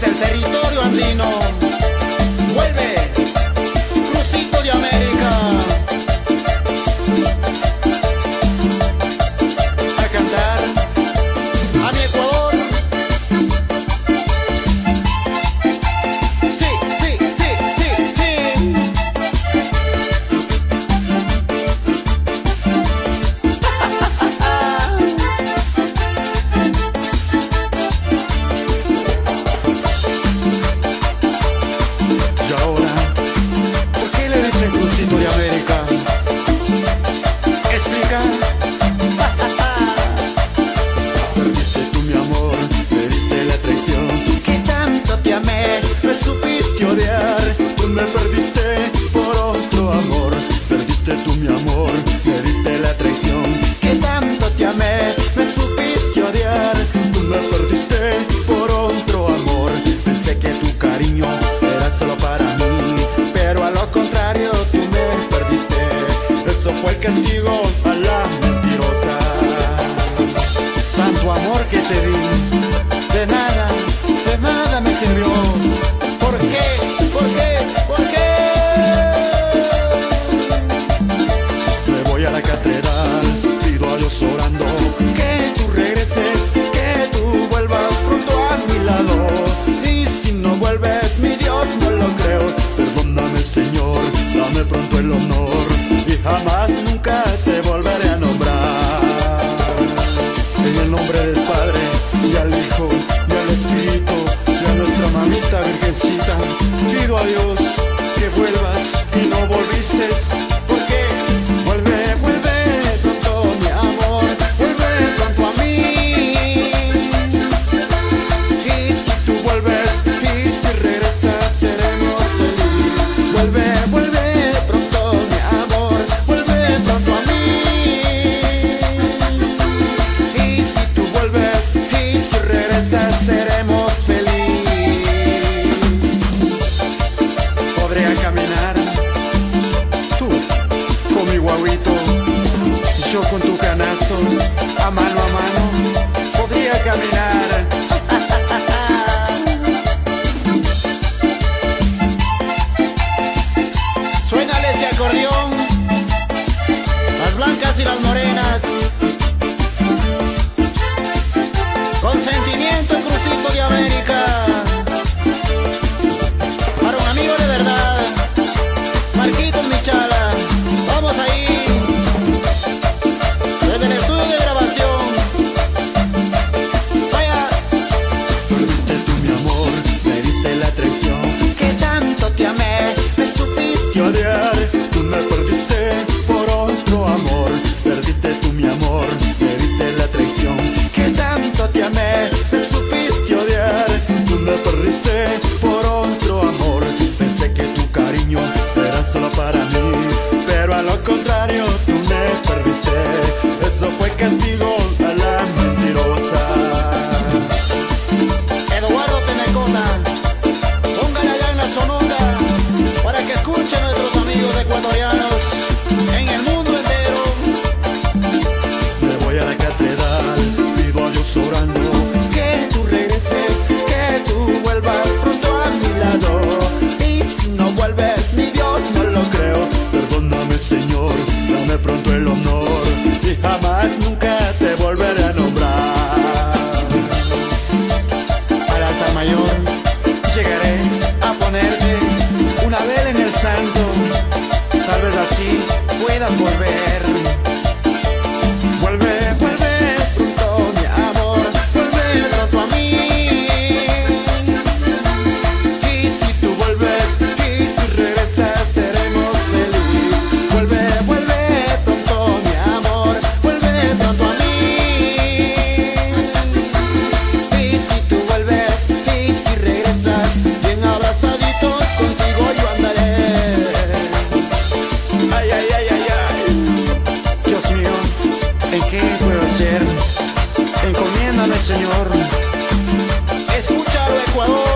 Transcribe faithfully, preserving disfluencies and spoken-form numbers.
desde el territorio andino. Vuelve, Crucito de América, a cantar a mi Ecuador. Sí, sí, sí, sí, sí. Y ahora, ¿por qué le dice Crucito de América? Explica. Fue el castigo a la mentirosa. Tanto amor que te di, de nada, de nada me sirvió. ¿Por qué? ¿Por qué? ¿Por qué? Me voy a la catedral, pido a Dios orando que tú regreses, que tú vuelvas pronto a mi lado. Y si no vuelves, mi Dios, no lo creo. Perdóname, Señor, dame pronto el honor. Jamás, nunca te volveré a nombrar. En el nombre del Padre, y al Hijo, y al Espíritu, y a nuestra mamita virgencita, pido a Dios que vuelvas y no volviste. ¿Por qué? Vuelve, vuelve pronto, mi amor, vuelve pronto a mí. Y si tú vuelves, y si regresas, seremos felices. Vuelve, vuelve. Yo con tu canasto, a mano a mano, podría caminar. Suénale ese acordeón, las blancas y las morenas. Con sentimiento, Crucito de América. Para un amigo de verdad, Marquitos Michala. Vamos ahí. Puedas volver. Vuelve, vuelve pronto, mi amor, vuelve pronto a mí. Y si tú vuelves, y si regresas, seremos felices. Vuelve, vuelve pronto, mi amor, vuelve pronto a mí. Y si tú vuelves, y si regresas, bien abrazaditos contigo yo andaré. Ay, ay, ay. ¿Qué puedo hacer? Encomiéndame, Señor. Escúchalo, Ecuador.